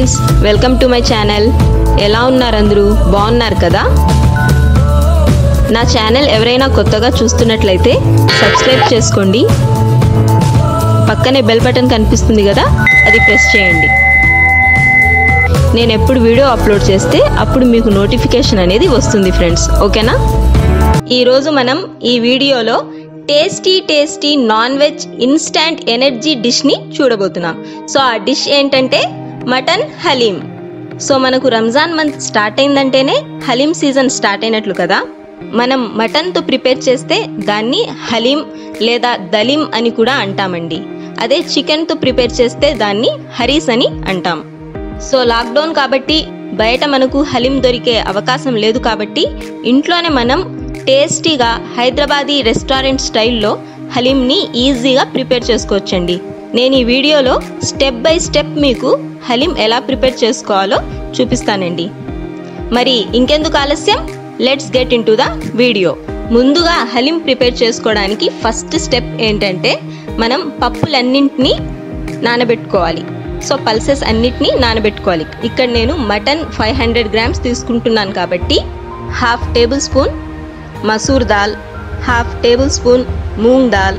Friends welcome to my channel ఎలా ఉన్నారు అందరూ బాగున్నారు కదా నా ఛానల్ ఎవరైనా కొత్తగా చూస్తున్నట్లయితే సబ్స్క్రైబ్ చేసుకోండి పక్కనే బెల్ బటన్ కనిపిస్తుంది కదా అది ప్రెస్ చేయండి నేను ఎప్పుడు వీడియో అప్లోడ్ చేస్తే అప్పుడు మీకు నోటిఫికేషన్ అనేది వస్తుంది ఫ్రెండ్స్ ఓకేనా ఈ రోజు మనం ఈ వీడియోలో tasty tasty non veg instant energy dish ని చూడబోతున్నాం సో ఆ డిష్ ఏంటంటే మటన్ హలీం సో మనకు రంజాన్ మంత్ స్టార్ట్ అయిందంటేనే హలీం సీజన్ స్టార్ట్ అయినట్లు కదా మనం మటన్ తో ప్రిపేర్ చేస్తే దాన్ని హలీం లేదా దలీం అని కూడా అంటామండి అదే చికెన్ తో ప్రిపేర్ చేస్తే దాన్ని హరీస్ అని అంటాం సో లాక్ డౌన్ కాబట్టి బయట మనకు హలీం దొరికే అవకాశం లేదు కాబట్టి ఇంట్లోనే మనం టేస్టీగా హైదరాబాదీ రెస్టారెంట్ స్టైల్లో హలీం ని ఈజీగా ప్రిపేర్ చేసుకోవచ్చండి నేను ఈ వీడియోలో స్టెప్ బై స్టెప్ మీకు హలీం ఎలా ప్రిపేర్ చేసుకోవాలో చూపిస్తానండి మరి ఇంకెందుకు ఆలస్యం let's get into the video ముందుగా హలీం ప్రిపేర్ చేసుకోవడానికి ఫస్ట్ స్టెప్ ఏంటంటే మనం పప్పులన్నింటిని నానబెట్టుకోవాలి సో పల్సెస్ అన్నిటిని నానబెట్టుకోవాలి ఇక్కడ నేను మటన్ 500 గ్రామ్స్ తీసుకుంటున్నాను కాబట్టి half table spoon masoor dal half table spoon moong dal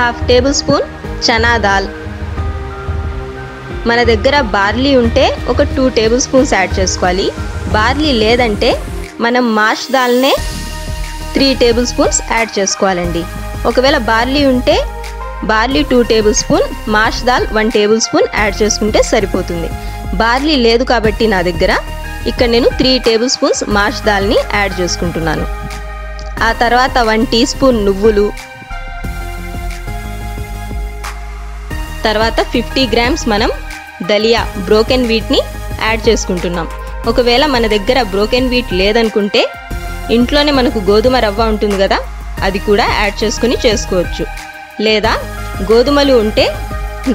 half table spoon chana dal మన దగ్గర బార్లీ ఉంటే ఒక 2 టేబుల్ స్పూన్స్ యాడ్ చేసుకోవాలి బార్లీ లేదంటే మనం మాష్ దాల్నే 3 టేబుల్ స్పూన్స్ యాడ్ చేసుకోవాలండి ఒకవేళ బార్లీ ఉంటే barley 2 tablespoon mash dal 1 tablespoon add చేసుకుంటే సరిపోతుంది బార్లీ లేదు కాబట్టి నా దగ్గర ఇక్కడ నేను 3 టేబుల్ స్పూన్స్ మాష్ దాల్ని యాడ్ చేసుకుంటున్నాను ఆ తర్వాత 1 టీ స్పూన్ నువ్వులు తర్వాత 50 గ్రామ్స్ మనం దలియా బ్రోకెన్ వీట్ని యాడ్ చేసుకుంటున్నాం ఒకవేళ మన దగ్గర బ్రోకెన్ వీట్ లేదనుకుంటే ఇంట్లోనే మనకు గోధుమ రవ్వ ఉంటుంది కదా అది కూడా యాడ్ చేసుకుని చేసుకోవచ్చు లేదా గోధుమలు ఉంటే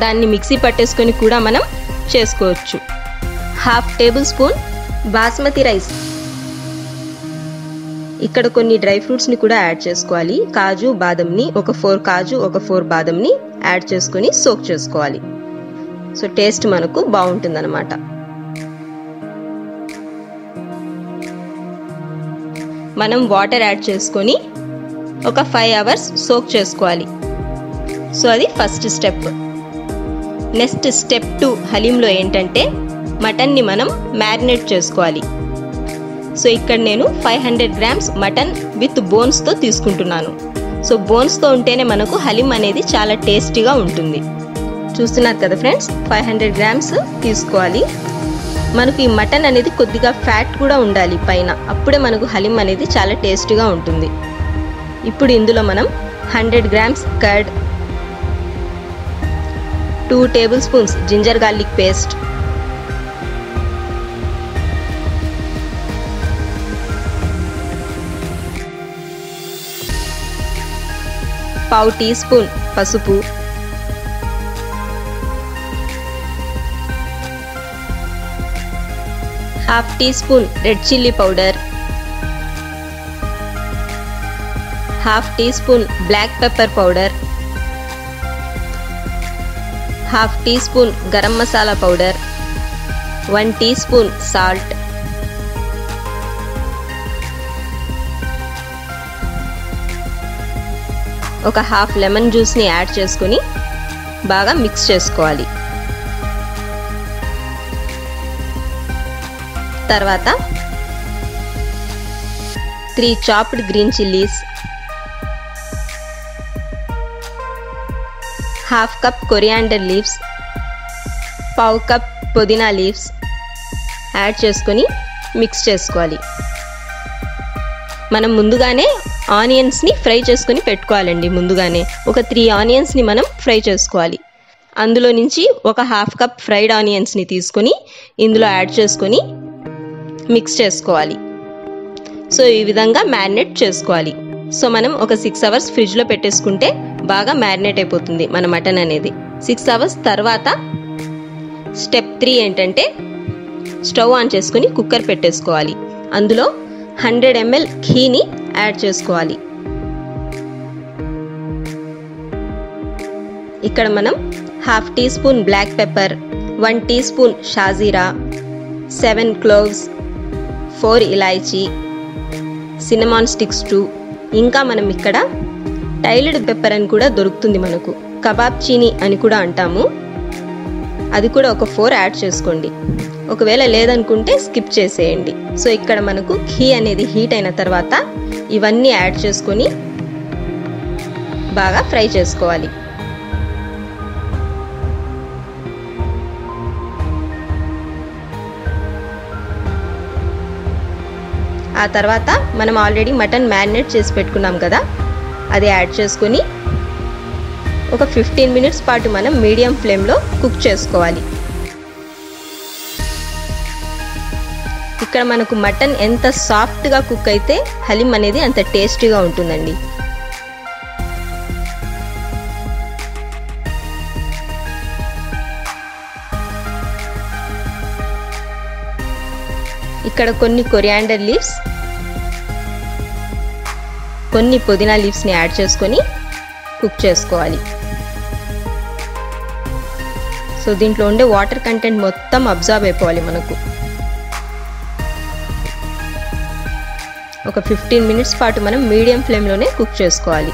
దాన్ని మిక్సీ పట్టేసుకొని కూడా మనం చేసుకోవచ్చు half table spoon basmati rice ఇక్కడ కొన్ని డ్రై ఫ్రూట్స్ని కూడా యాడ్ చేసుకోవాలి కాజు బాదంని ఒక 4 కాజు ఒక 4 బాదంని యాడ్ చేసుకొని సోక్ చేసుకోవాలి సో టేస్ట్ మనకు బాగుంటుందన్నమాట మనం వాటర్ యాడ్ చేసుకొని ఒక 5 అవర్స్ సోక్ చేసుకోవాలి సో అది ఫస్ట్ స్టెప్ నెక్స్ట్ స్టెప్ 2 హలీంలో ఏంటంటే మటన్ని మనం మ్యారినేట్ చేసుకోవాలి సో ఇక్కడ నేను 500 గ్రామ్స్ మటన్ విత్ బోన్స్ తో తీసుకుంటున్నాను సో బోన్స్ తో ఉంటేనే మనకు హలీం అనేది చాలా టేస్టీగా ఉంటుంది చూస్తున్నారు కదా ఫ్రెండ్స్ 500 గ్రామ్స్ తీసుకోవాలి మనకు ఈ మటన్ అనేది కొద్దిగా ఫ్యాట్ కూడా ఉండాలి పైన అప్పుడే మనకు హలీం అనేది చాలా టేస్టీగా ఉంటుంది ఇప్పుడు ఇందులో మనం 100 grams curd 2 table spoons ginger garlic paste 1/2 tea spoon పసుపు 1/2 tea spoon red chilli powder 1/2 tea spoon black pepper powder 1/2 tea spoon garam masala powder 1 tea spoon salt 1/2 lemon జ్యూస్ని యాడ్ చేసుకొని బాగా మిక్స్ చేసుకోవాలి తర్వాత 3 chopped green chillies 1/2 cup coriander leaves 1/4 cup పుదీనా leaves add చేసుకొని mix చేసుకోవాలి మనం ముందుగానే ఆనియన్స్ ని ఫ్రై చేసుకొని పెట్టుకోవాలండి ముందుగానే ఒక 3 ఆనియన్స్ ని మనం ఫ్రై చేసుకోవాలి అందులో నుంచి ఒక 1/2 కప్ ఫ్రైడ్ ఆనియన్స్ ని తీసుకొని ఇందులో యాడ్ చేసుకొని మిక్స్ చేసుకోవాలి సో ఈ విధంగా మ్యారినేట్ చేసుకోవాలి సో మనం ఒక 6 అవర్స్ ఫ్రిడ్జ్ లో పెట్టేసుకుంటే బాగా మ్యారినేట్ అయిపోతుంది మన మటన్ అనేది 6 అవర్స్ తర్వాత స్టెప్ 3 ఏంటంటే స్టవ్ ఆన్ చేసుకొని కుక్కర్ పెట్టేసుకోవాలి అందులో 100 ml ఘీని యాడ్ చేసుకోవాలి ఇక్కడ మనం 1/2 tea spoon black pepper 1 teaspoon shahjeera, 7 cloves, 4 ilaichi, cinnamon sticks 2, ఇంకా మనం ఇక్కడ టైల్డ్ పెప్పర్ అని కూడా దొరుకుతుంది మనకు, కబాబ్ చీని అని కూడా అంటాము, అది కూడా ఒక 4 యాడ్ చేసుకోండి. ఒకవేళ లేదనుకుంటే స్కిప్ చేసేయండి. సో ఇక్కడ మనకు ఘీ అనేది హీట్ అయిన తర్వాత ఇవన్నీ యాడ్ చేసుకొని బాగా ఫ్రై చేసుకోవాలి. ఆ తర్వాత మనం ఆల్రెడీ మటన్ మ్యారినేట్ చేసి పెట్టుకున్నాం కదా, అది యాడ్ చేసుకొని ఒక 15 minutes పాటు మనం మీడియం ఫ్లేమ్లో కుక్ చేసుకోవాలి. ఇక్కడ మనకు మటన్ ఎంత సాఫ్ట్గా కుక్ అయితే హలీం అనేది అంత టేస్టీగా ఉంటుందండి. ఇక్కడ కొన్ని కొరియాండర్ లీవ్స్, కొన్ని పుదీనా లీవ్స్ని యాడ్ చేసుకొని కుక్ చేసుకోవాలి. సో దీంట్లో ఉండే వాటర్ కంటెంట్ మొత్తం అబ్జర్బ్ అయిపోవాలి మనకు. ఒక 15 minutes పాటు మనం మీడియం ఫ్లేమ్లోనే కుక్ చేసుకోవాలి.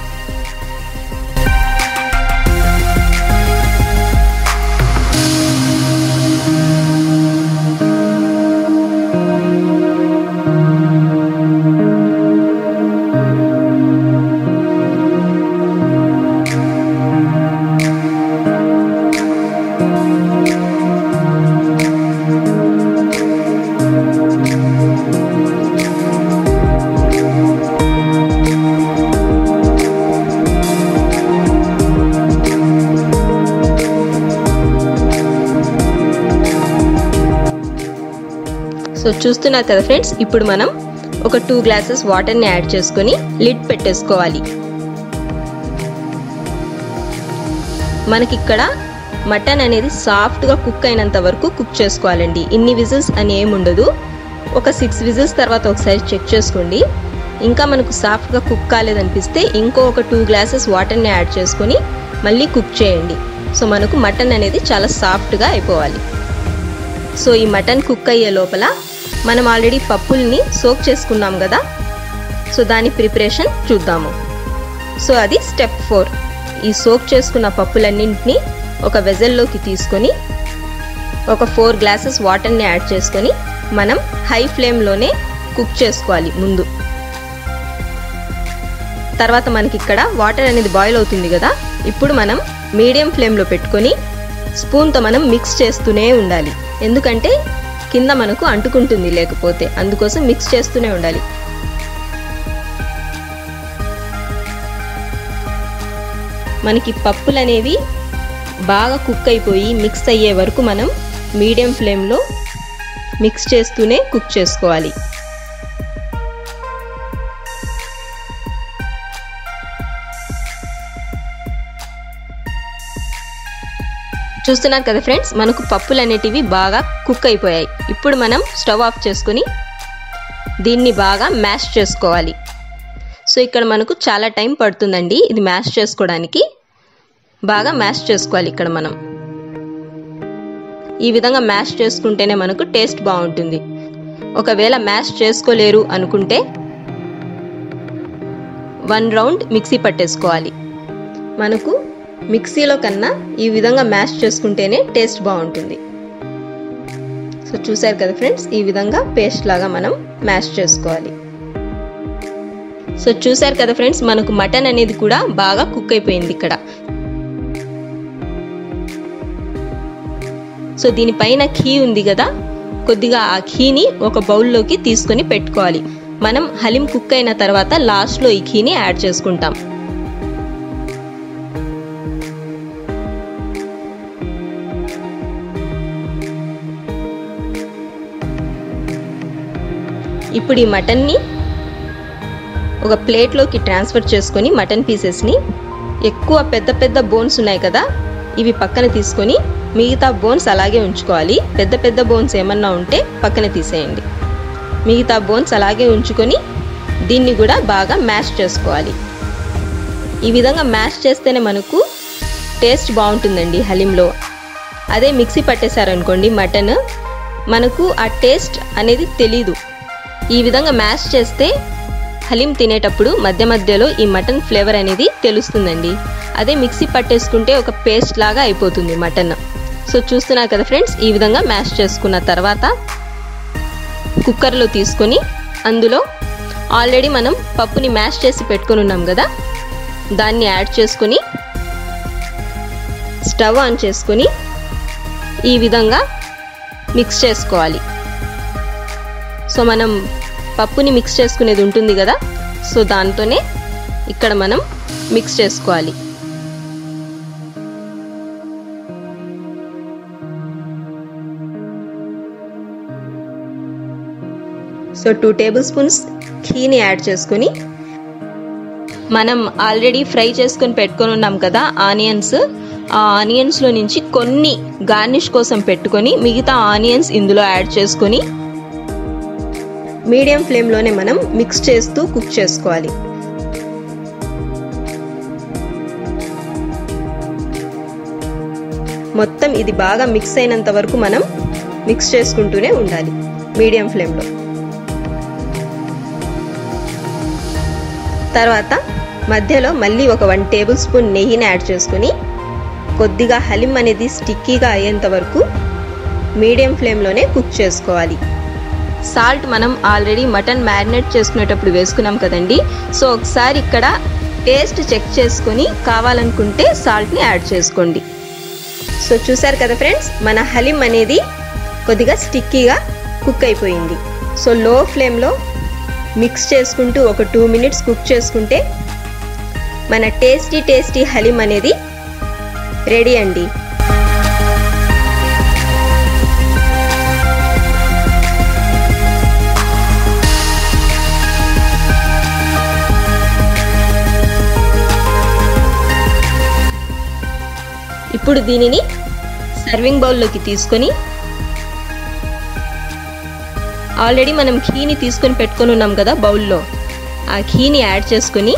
సో చూస్తున్నారు కదా ఫ్రెండ్స్, ఇప్పుడు మనం ఒక 2 glasses వాటర్ని యాడ్ చేసుకొని లిడ్ పెట్టేసుకోవాలి. మనకిక్కడ మటన్ అనేది సాఫ్ట్గా కుక్ అయినంత వరకు కుక్ చేసుకోవాలండి. ఇన్ని విజిల్స్ అని ఏమి ఉండదు, ఒక 6 విజిల్స్ తర్వాత ఒకసారి చెక్ చేసుకోండి. ఇంకా మనకు సాఫ్ట్గా కుక్ కాలేదనిపిస్తే ఇంకో ఒక 2 glasses వాటర్ని యాడ్ చేసుకొని మళ్ళీ కుక్ చేయండి. సో మనకు మటన్ అనేది చాలా సాఫ్ట్గా అయిపోవాలి. సో ఈ మటన్ కుక్ అయ్యే లోపల మనం ఆల్రెడీ పప్పుల్ని సోక్ చేసుకున్నాం కదా, సో దాని ప్రిపరేషన్ చూద్దాము. సో అది స్టెప్ 4. ఈ సోక్ చేసుకున్న పప్పులన్నింటినీ ఒక వెజల్లోకి తీసుకొని ఒక 4 glasses వాటర్ని యాడ్ చేసుకొని మనం హై ఫ్లేమ్లోనే కుక్ చేసుకోవాలి ముందు. తర్వాత మనకి ఇక్కడ వాటర్ అనేది బాయిల్ అవుతుంది కదా, ఇప్పుడు మనం మీడియం ఫ్లేమ్లో పెట్టుకొని స్పూన్తో మనం మిక్స్ చేస్తూనే ఉండాలి. ఎందుకంటే కింద మనకు అంటుకుంటుంది, లేకపోతే అందుకోసం మిక్స్ చేస్తూనే ఉండాలి. మనకి పప్పులు అనేవి బాగా కుక్ అయిపోయి మిక్స్ అయ్యే వరకు మనం మీడియం ఫ్లేమ్లో మిక్స్ చేస్తూనే కుక్ చేసుకోవాలి. చూస్తున్నారు కదా ఫ్రెండ్స్, మనకు పప్పులు అనేటివి బాగా కుక్ అయిపోయాయి. ఇప్పుడు మనం స్టవ్ ఆఫ్ చేసుకుని దీన్ని బాగా మ్యాష్ చేసుకోవాలి. సో ఇక్కడ మనకు చాలా టైం పడుతుందండి ఇది మ్యాష్ చేసుకోవడానికి. బాగా మ్యాష్ చేసుకోవాలి ఇక్కడ మనం. ఈ విధంగా మ్యాష్ చేసుకుంటేనే మనకు టేస్ట్ బాగుంటుంది. ఒకవేళ మ్యాష్ చేసుకోలేరు అనుకుంటే 1 round మిక్సీ పట్టేసుకోవాలి. మనకు మిక్సీలో కన్నా ఈ విధంగా మ్యాష్ చేసుకుంటేనే టేస్ట్ బాగుంటుంది. సో చూసారు కదా ఫ్రెండ్స్, ఈ విధంగా పేస్ట్ లాగా మనం మ్యాష్ చేసుకోవాలి. సో చూసారు కదా ఫ్రెండ్స్, మనకు మటన్ అనేది కూడా బాగా కుక్ అయిపోయింది ఇక్కడ. సో దీనిపైన ఘీ ఉంది కదా, కొద్దిగా ఆ ఘీని ఒక బౌల్లోకి తీసుకొని పెట్టుకోవాలి. మనం హలీం కుక్ అయిన తర్వాత లాస్ట్లో ఈ ఘీని యాడ్ చేసుకుంటాం. ఇప్పుడు ఈ మటన్ని ఒక ప్లేట్లోకి ట్రాన్స్ఫర్ చేసుకొని మటన్ పీసెస్ని ఎక్కువ పెద్ద పెద్ద బోన్స్ ఉన్నాయి కదా, ఇవి పక్కన తీసుకొని మిగతా బోన్స్ అలాగే ఉంచుకోవాలి. పెద్ద పెద్ద బోన్స్ ఏమన్నా ఉంటే పక్కన తీసేయండి, మిగతా బోన్స్ అలాగే ఉంచుకొని దీన్ని కూడా బాగా మ్యాష్ చేసుకోవాలి. ఈ విధంగా మ్యాష్ చేస్తేనే మనకు టేస్ట్ బాగుంటుందండి హలీంలో. అదే మిక్సీ పట్టేశారు అనుకోండి మటన్ మనకు ఆ టేస్ట్ అనేది తెలియదు। ఈ విధంగా మ్యాష్ చేస్తే హలీం తినేటప్పుడు మధ్య మధ్యలో ఈ మటన్ ఫ్లేవర్ అనేది తెలుస్తుందండి। అదే మిక్సీ పట్టేసుకుంటే ఒక పేస్ట్ లాగా అయిపోతుంది మటన్। సో చూస్తున్నారు కదా ఫ్రెండ్స్, ఈ విధంగా మ్యాష్ చేసుకున్న తర్వాత కుక్కర్లో తీసుకొని అందులో ఆల్రెడీ మనం పప్పుని మ్యాష్ చేసి పెట్టుకొని ఉన్నాం కదా, దాన్ని యాడ్ చేసుకొని స్టవ్ ఆన్ చేసుకొని ఈ విధంగా మిక్స్ చేసుకోవాలి। సో మనం పప్పుని మిక్స్ చేసుకునేది ఉంటుంది కదా, సో దాంతోనే ఇక్కడ మనం మిక్స్ చేసుకోవాలి। సో 2 tablespoons ఘీని యాడ్ చేసుకొని మనం ఆల్రెడీ ఫ్రై చేసుకొని పెట్టుకొని ఉన్నాం కదా ఆనియన్స్, ఆ ఆనియన్స్లో నుంచి కొన్ని గార్నిష్ కోసం పెట్టుకొని మిగతా ఆనియన్స్ ఇందులో యాడ్ చేసుకొని మీడియం ఫ్లేమ్లోనే మనం మిక్స్ చేస్తూ కుక్ చేసుకోవాలి। మొత్తం ఇది బాగా మిక్స్ అయినంత వరకు మనం మిక్స్ చేసుకుంటూనే ఉండాలి మీడియం ఫ్లేమ్లో। తర్వాత మధ్యలో మళ్ళీ ఒక 1 tablespoon నెయ్యిని యాడ్ చేసుకుని కొద్దిగా హలీం అనేది స్టిక్కీగా అయ్యేంత వరకు మీడియం ఫ్లేమ్లోనే కుక్ చేసుకోవాలి। సాల్ట్ మనం ఆల్రెడీ మటన్ మ్యారినేట్ చేసుకునేటప్పుడు వేసుకున్నాం కదండి, సో ఒకసారి ఇక్కడ టేస్ట్ చెక్ చేసుకొని కావాలనుకుంటే సాల్ట్ని యాడ్ చేసుకోండి। సో చూసారు కదా ఫ్రెండ్స్, మన హలీం అనేది కొద్దిగా స్టిక్కీగా కుక్ అయిపోయింది। సో లో ఫ్లేమ్లో మిక్స్ చేసుకుంటూ ఒక 2 minutes కుక్ చేసుకుంటే మన టేస్టీ టేస్టీ హలీం అనేది రెడీ అండి। ఇప్పుడు దీనిని సర్వింగ్ బౌల్లోకి తీసుకొని ఆల్రెడీ మనం ఘీని తీసుకొని పెట్టుకొని ఉన్నాం కదా బౌల్లో, ఆ ఘీని యాడ్ చేసుకొని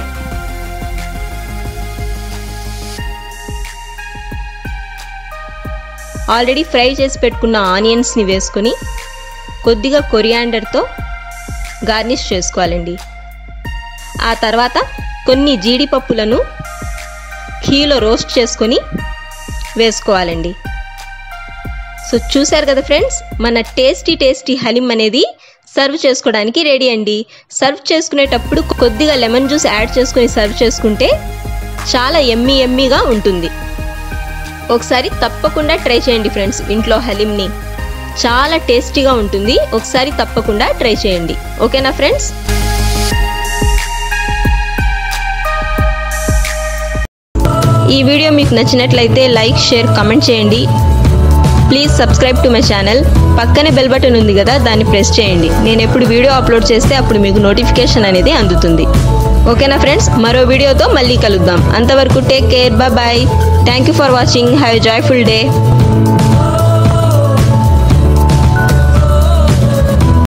ఆల్రెడీ ఫ్రై చేసి పెట్టుకున్న ఆనియన్స్ని వేసుకొని కొద్దిగా కొరియాండర్తో గార్నిష్ చేసుకోవాలండి। ఆ తర్వాత కొన్ని జీడిపప్పులను ఘీలో రోస్ట్ చేసుకొని వేసుకోవాలండి। సో చూసారు కదా ఫ్రెండ్స్, మన టేస్టీ టేస్టీ హలీం అనేది సర్వ్ చేసుకోవడానికి రెడీ అండి। సర్వ్ చేసుకునేటప్పుడు కొద్దిగా లెమన్ జ్యూస్ యాడ్ చేసుకొని సర్వ్ చేసుకుంటే చాలా ఎమ్మీ ఎమ్మీగా ఉంటుంది। ఒకసారి తప్పకుండా ట్రై చేయండి ఫ్రెండ్స్, ఇంట్లో హలీంని చాలా టేస్టీగా ఉంటుంది। ఒకసారి తప్పకుండా ట్రై చేయండి, ఓకేనా ఫ్రెండ్స్। ఈ వీడియో మీకు నచ్చినట్లయితే లైక్, షేర్, కామెంట్ చేయండి। Please subscribe to my channel, పక్కనే బెల్ బటన్ ఉంది కదా దాన్ని ప్రెస్ చేయండి। నేను ఎప్పుడు వీడియో అప్లోడ్ చేస్తే అప్పుడు మీకు నోటిఫికేషన్ అనేది అందుతుంది, ఓకేనా ఫ్రెండ్స్। మరో వీడియోతో మళ్ళీ కలుద్దాం, అంతవరకు take care, bye bye. Thank you for watching, have a joyful day.